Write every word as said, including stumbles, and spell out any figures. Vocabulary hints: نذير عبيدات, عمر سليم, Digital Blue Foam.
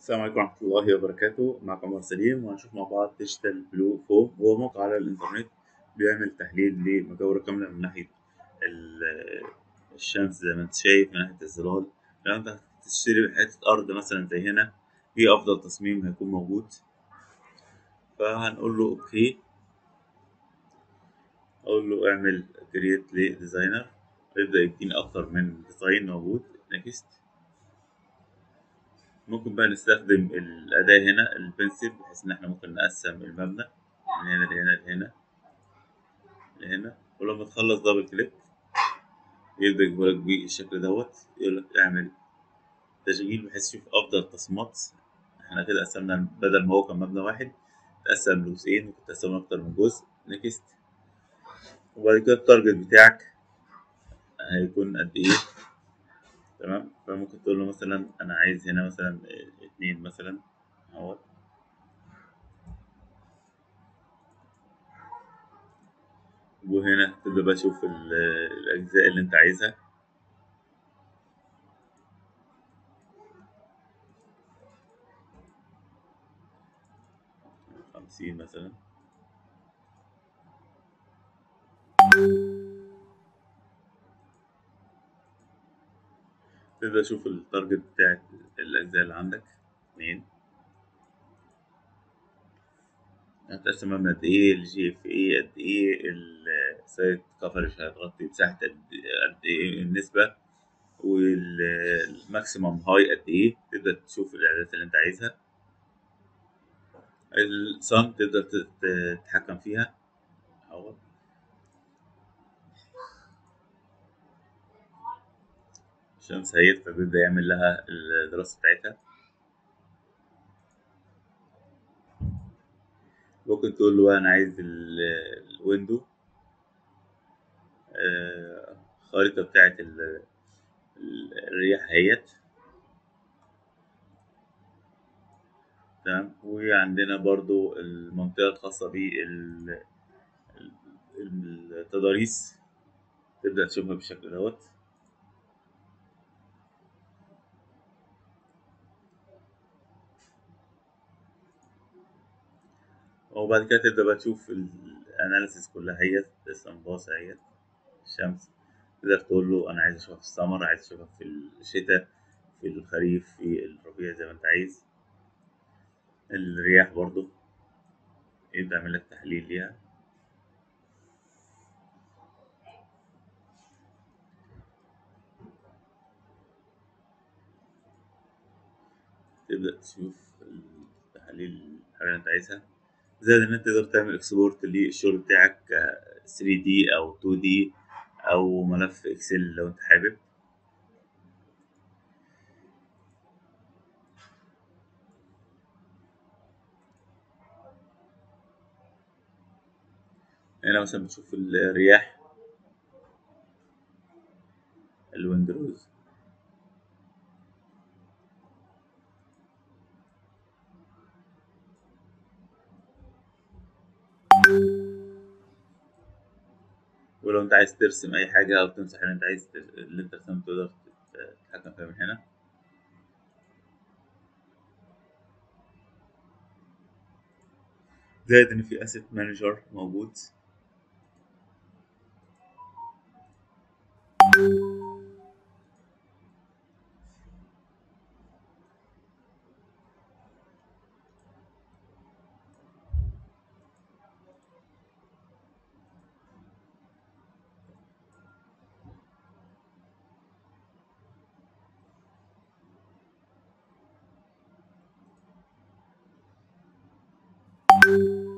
السلام عليكم ورحمة الله وبركاته. معكم عمر سليم وهنشوف مع بعض ديجيتال بلو فوم. هو موقع على الإنترنت بيعمل تحليل لمجاورة كاملة من ناحية الشمس زي ما أنت شايف، من ناحية الظلال. لو أنت هتشتري حتة أرض مثلا زي هنا، إيه أفضل تصميم هيكون موجود؟ فهنقول له أوكي، أقول له اعمل كرييت لديزاينر، يبدأ يديني أكتر من ديزاين موجود. نكست. ممكن بقى نستخدم الأداة هنا البنسل بحيث إن احنا ممكن نقسم المبنى من هنا لهنا لهنا لهنا، ولما تخلص دبل كليك يبدأ يجيبلك بالشكل دوت، يقولك اعمل تشغيل بحيث تشوف أفضل التصميمات. احنا كده قسمنا، بدل ما هو كان مبنى واحد تقسم لجزئين، ممكن تقسمه أكتر من جزء. نكست. وبعد كده التارجت بتاعك هيكون قد إيه؟ تمام. فممكن تقول له مثلا انا عايز هنا مثلا اتنين مثلا اهو، وهنا تبدا بقى تشوف الاجزاء اللي انت عايزها. خمسين مثلا تبدأ تشوف التارجت بتاعت الأجزاء اللي عندك. اتنين هتقسم مبنى قد إيه، الجي اف اي قد إيه، السايت كفرج هتغطي مساحة قد إيه، النسبة والماكسيمم هاي قد إيه. تبدأ تشوف الإعدادات اللي أنت عايزها، الصن تقدر تتحكم فيها أهو. الشمس هيت فبيبدأ يعمل لها الدراسة بتاعتها. ممكن تقول له أنا عايز الويندو، الخريطة بتاعت الرياح هيت. تمام. وعندنا برضو المنطقة الخاصة بالتضاريس تبدأ تشوفها بالشكل دوت. وبعد كده تبدأ بقى تشوف الاناليسيس كلها، هي السمباصة هي الشمس. تقدر تقول له أنا عايز أشوفها في السمر، عايز أشوفها في الشتاء، في الخريف، في الربيع، زي ما أنت عايز. الرياح برضو يبدأ يعمل لك تحليل ليها. تبدأ تشوف التحاليل اللي أنت عايزها، زائد ان انت تقدر تعمل اكسبورت للشغل بتاعك ثري دي او تو دي او ملف اكسل لو انت حابب. هنا مثلا بتشوف الرياح، الويندروز. ولو انت عايز ترسم اي حاجه او تمسح اللي انت عايز تر... اللي انت رسمته تقدر تتحكم فيها من هنا. زائد ان في اسيت مانجر موجود. you